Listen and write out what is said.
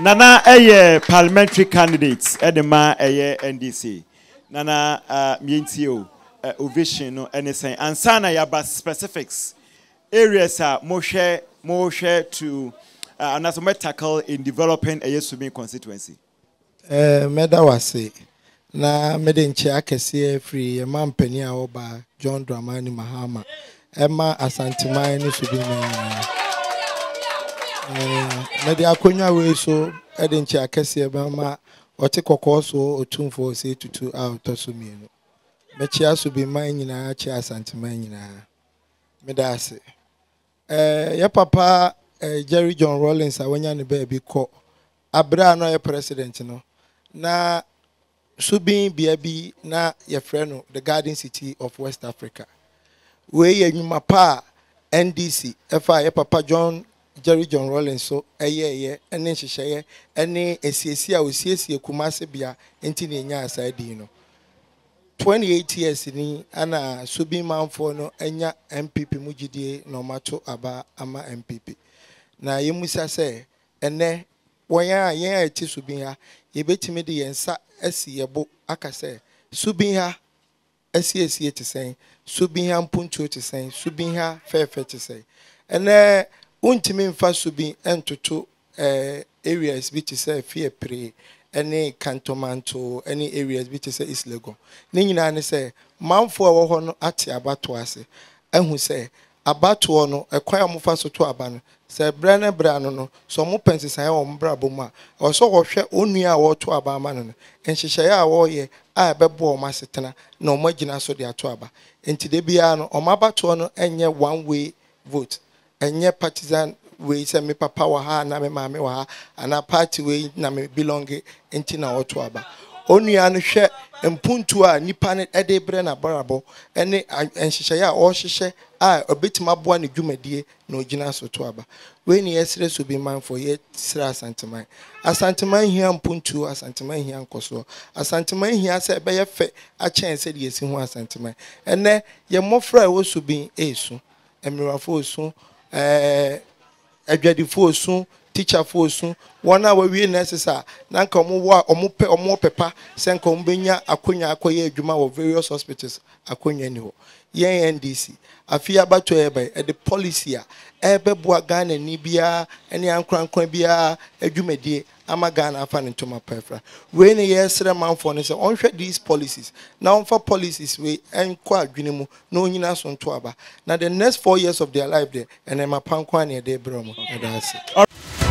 Nana aye parliamentary candidates edema aye NDC. Nana mientio ovation no anything. Ansana yaba specifics areas are more share to and tackle in developing a Subin constituency. Medawase na medinche akese free mampania oba John Dramani Mahama. Emma asantimai ni Subin media konya we so edinche akese eba ma ote kokko so otumfo se tutu out so mi no. Mechia Subin man nyina achi asantimai nyina. Medase ya papa Jerry John Rawlings awanya ne baby ko abra no ye president no na Subin biabi na ye frɛ no the Garden City of West Africa we ye nyuma pa NDC fa ye papa Jerry John Rawlings so eye ene nhyehyɛ ene esiesie a osiesie Kumase bia enti ne nya aside no 28 years ni ana Subin manfo no anya MPP mujidie no mato aba ama MPP na yemusa se ene wonya yen ati Subin ha yebetime de yensa asi yebo aka se Subin ha asi eti sen Subin ha mpuntu ti sen Subin ha fefe ti sen ene untime mfa Subin entoto areas bi ti se fie pre ene kantomanto ene areas bi ti se islego ne nyina ne se manfo wo ho no ati abato ase ehu se abato no ekwan amfa so to aba no se brane brano no so mo pensisan o mbrabo ma o so ho hwe onua wo to aba ma no enhyehyɛ a wo ye a bebo o masetena na o magina so de ato aba enti de bia no o mabato no enye one way vote enye partisan we say me papa wa ha na me mama wa ha ana party we na me belong enti na wo to aba onua no hwe mpuntu a nipa ne ede bre na barabo ene enhyehyɛ a o hyehyɛ a obetima boa ne dwumadie na ogina so to aba we ni yesere Subin man for yet sra asanteman asanteman hia mpuntu asanteman hia nkoso asanteman hia se be ye fe a chance de yesi ho asanteman ene ye mofra e wo Subin esu emirafo osu adwadifo osu teacher fo sun wona wa wie necessary na nka mo wa omope omopepa se nka ombenya akonya akoye adwuma wo various hospitals akonya ni ho yen NDC afia bato ebe the policy a ebe bua Ghana ni bia ene ankrankran bia adwumadie ama Ghana afa ne toma pefra we ne yesere manfo ne se onhwe these policies na onfa policies we enkwa adwene mu na onyina so nto aba na the next 4 years of their life there and ema pankwa ne dey bromo that's it.